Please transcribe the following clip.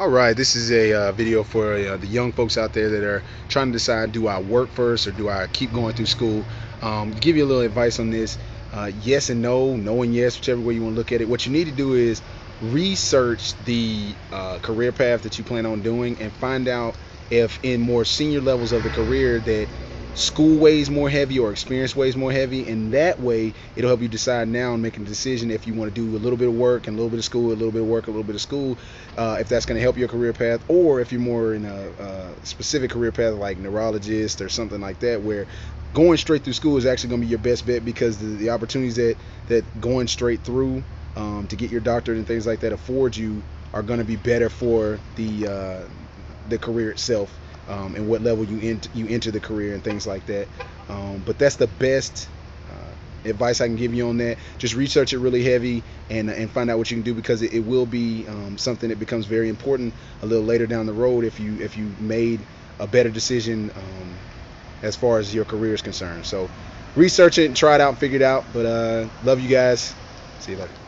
Alright, this is a video for the young folks out there that are trying to decide, do I work first or do I keep going through school? To give you a little advice on this, yes and no, no and yes, whichever way you want to look at it. What you need to do is research the career path that you plan on doing and find out if in more senior levels of the career that school weighs more heavy or experience weighs more heavy, and that way it'll help you decide now and make a decision if you want to do a little bit of work and a little bit of school, a little bit of work, a little bit of school, if that's going to help your career path, or if you're more in a specific career path like neurologist or something like that, where going straight through school is actually going to be your best bet, because the opportunities that going straight through to get your doctorate and things like that affords you are going to be better for the career itself. And what level you enter the career and things like that. But that's the best advice I can give you on that. Just research it really heavy and find out what you can do, because it will be something that becomes very important a little later down the road if you made a better decision as far as your career is concerned. So research it and try it out and figure it out. But love you guys. See you later.